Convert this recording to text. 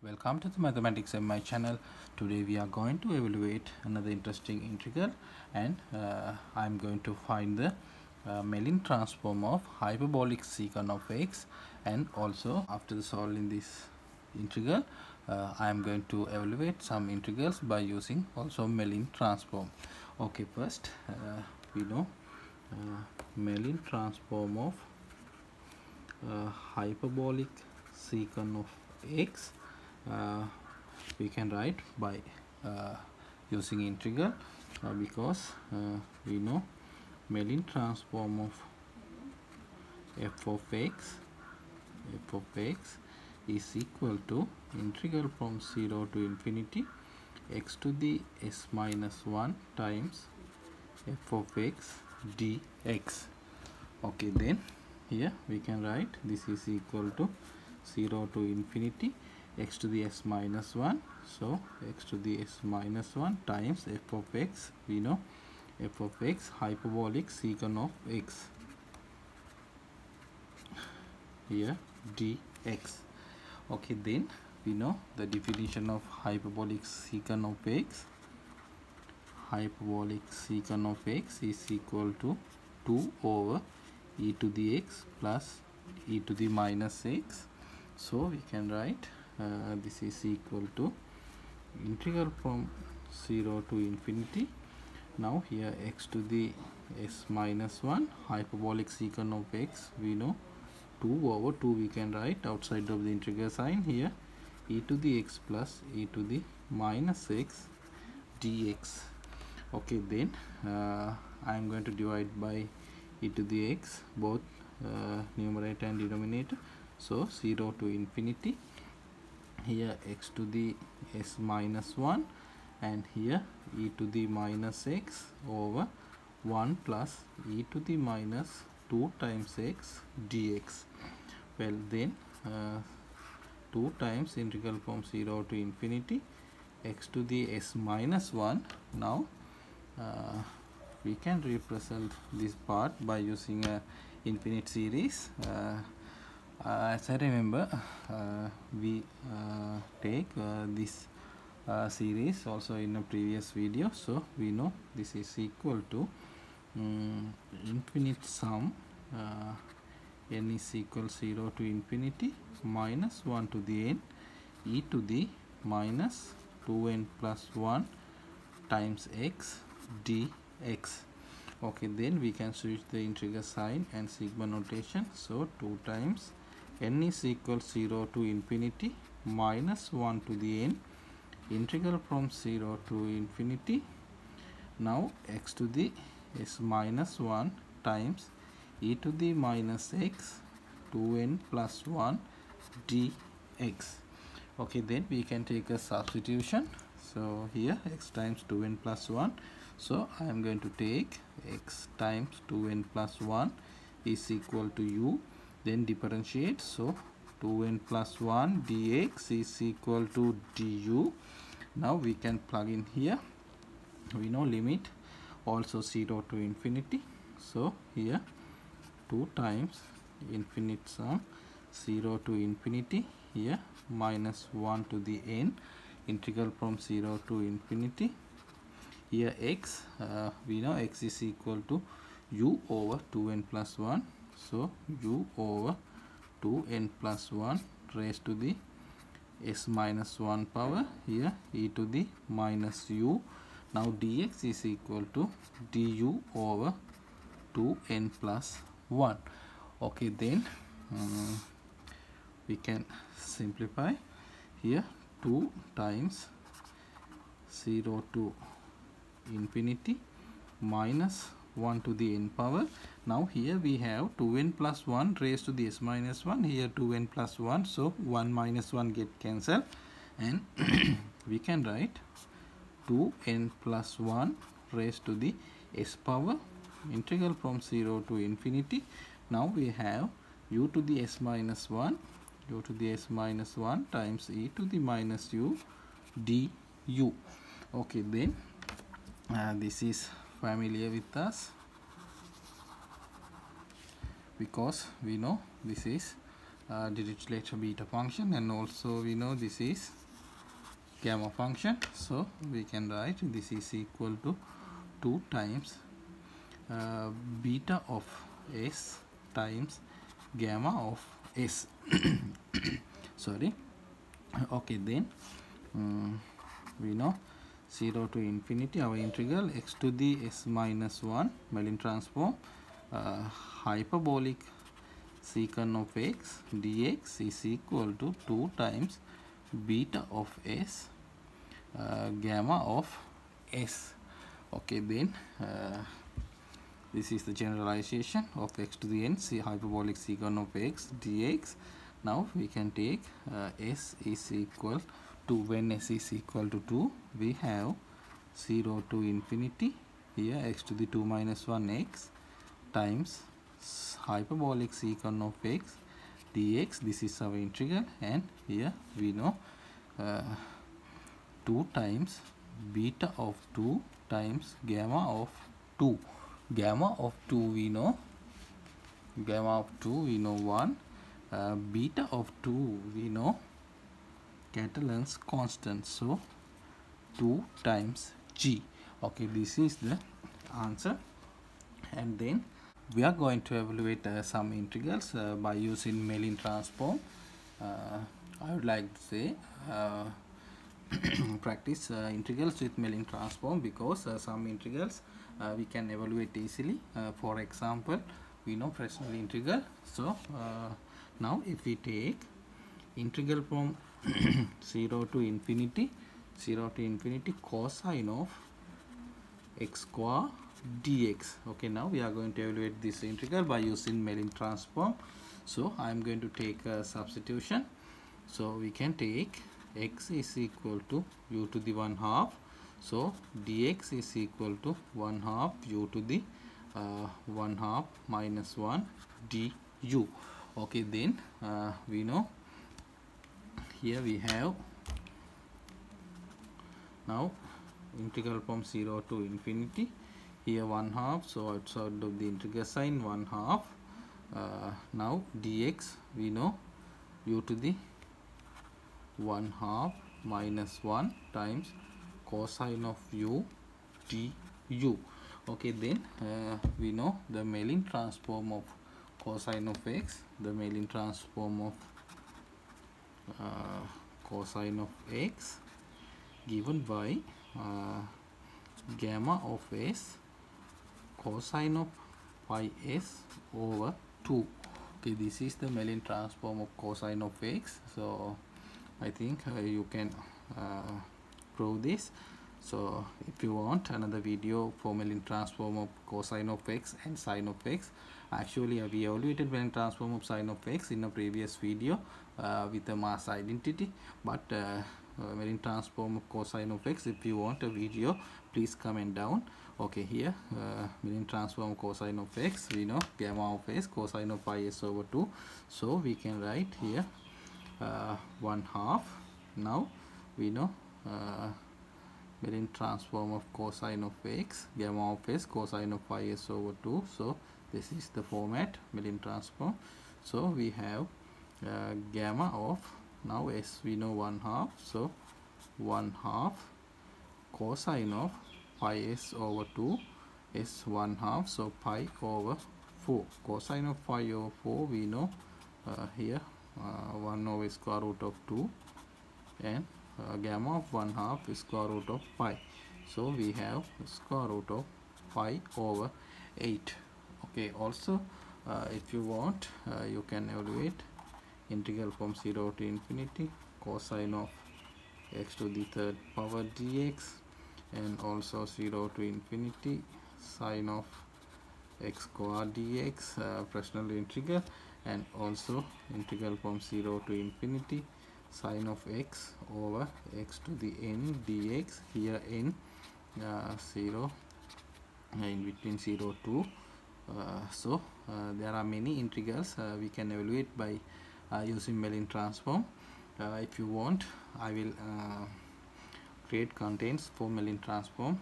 Welcome to the Mathematics MI channel. Today we are going to evaluate another interesting integral, and I'm going to find the Mellin transform of hyperbolic secant of x, and also after the solving this integral I'm going to evaluate some integrals by using also Mellin transform. Okay, first we know Mellin transform of hyperbolic secant of x. We can write by using integral because we know Mellin transform of f of x is equal to integral from 0 to infinity x to the s minus 1 times f of x dx. Okay, then here we can write this is equal to 0 to infinity x to the s minus 1, so x to the s minus 1 times f of x. We know f of x hyperbolic secant of x, here dx. Okay, then we know the definition of hyperbolic secant of x. Hyperbolic secant of x is equal to 2 over e to the x plus e to the minus x. So we can write this is equal to integral from 0 to infinity. Now here x to the s minus 1 hyperbolic secant of x, we know 2 over 2 we can write outside of the integral sign, here e to the x plus e to the minus x dx. Okay, then I am going to divide by e to the x both numerator and denominator, so 0 to infinity, here x to the s minus 1 and here e to the minus x over 1 plus e to the minus 2 times x dx. Well, then 2 times integral from 0 to infinity x to the s minus 1. Now we can represent this part by using a infinite series. As I remember, we take this series also in a previous video, so we know this is equal to infinite sum n is equal 0 to infinity minus 1 to the n e to the minus 2n plus 1 times x dx. Okay, then we can switch the integral sign and sigma notation, so 2 times n is equal 0 to infinity minus 1 to the n integral from 0 to infinity, now x to the s minus 1 times e to the minus x 2n plus 1 dx. Okay, then we can take a substitution, so here x times 2n plus 1, so I am going to take x times 2n plus 1 is equal to u, then differentiate, so 2n plus 1 dx is equal to du. Now we can plug in here, we know limit also 0 to infinity, so here 2 times infinite sum 0 to infinity, here minus 1 to the n integral from 0 to infinity, here x, we know x is equal to u over 2n plus 1, so u over 2n plus 1 raised to the s minus 1 power, here e to the minus u. Now dx is equal to du over 2n plus 1. Okay, then we can simplify, here 2 times 0 to infinity minus 1 to the n power. Now here we have 2n plus 1 raised to the s minus 1, here 2n plus 1, so 1 minus 1 get cancelled, and we can write 2n plus 1 raised to the s power integral from 0 to infinity. Now we have u to the s minus 1 times e to the minus u du. Okay, then this is familiar with us because we know this is Dirichlet beta function, and also we know this is gamma function. So we can write this is equal to 2 times beta of s times gamma of s. Sorry. Okay, then we know 0 to infinity our integral x to the s minus 1 Mellin transform hyperbolic secant of x dx is equal to 2 times beta of s gamma of s. Okay, then this is the generalization of x to the n, see hyperbolic secant of x dx. Now we can take s is equal to, when s is equal to 2, we have 0 to infinity here x to the 2 minus 1 x times hyperbolic secant of x dx. This is our integral, and here we know 2 times beta of 2 times gamma of 2. Gamma of 2 we know, gamma of 2 we know 1, beta of 2 we know Catalan's constant, so 2 times g. Okay, this is the answer. And then we are going to evaluate some integrals by using Mellin transform. I would like to say practice integrals with Mellin transform, because some integrals we can evaluate easily. For example, we know Fresnel's integral. So now if we take integral from 0 to infinity cosine of x square dx. Okay, now we are going to evaluate this integral by using Mellin transform. So I am going to take a substitution. So we can take x is equal to u to the 1/2, so dx is equal to 1/2 u to the 1/2 minus 1 du. Okay, then we know here we have now integral from 0 to infinity, here 1/2, so outside of the integral sign 1/2. Now dx we know u to the 1/2 minus 1 times cosine of u du. Okay, then we know the Mellin transform of cosine of x, the Mellin transform of cosine of x given by gamma of s cosine of pi s over 2. Okay, this is the Mellin transform of cosine of x. So I think you can prove this. So if you want another video for Mellin transform of cosine of x and sine of x, actually we evaluated Mellin transform of sine of x in a previous video with a mass identity, but Mellin transform of cosine of x, if you want a video, please comment down. Okay, here Mellin transform cosine of x, we know gamma of s cosine of pi s over 2, so we can write here 1/2. Now we know Mellin transform of cosine of x, gamma of s cosine of pi s over 2. So this is the format Mellin transform. So we have gamma of, now s we know 1/2, so 1/2 cosine of pi s over 2 is 1/2, so pi over 4. Cosine of pi over 4 we know here 1 over square root of 2, and gamma of 1/2 square root of pi, so we have square root of pi over 8. Okay, also if you want you can evaluate integral from 0 to infinity cosine of x to the 3rd power dx, and also 0 to infinity sine of x square dx, Fresnel integral, and also integral from 0 to infinity sine of x over x to the n dx, here n 0 in between 0 to so there are many integrals we can evaluate by using Mellin transform. If you want, I will create contents for Mellin transform.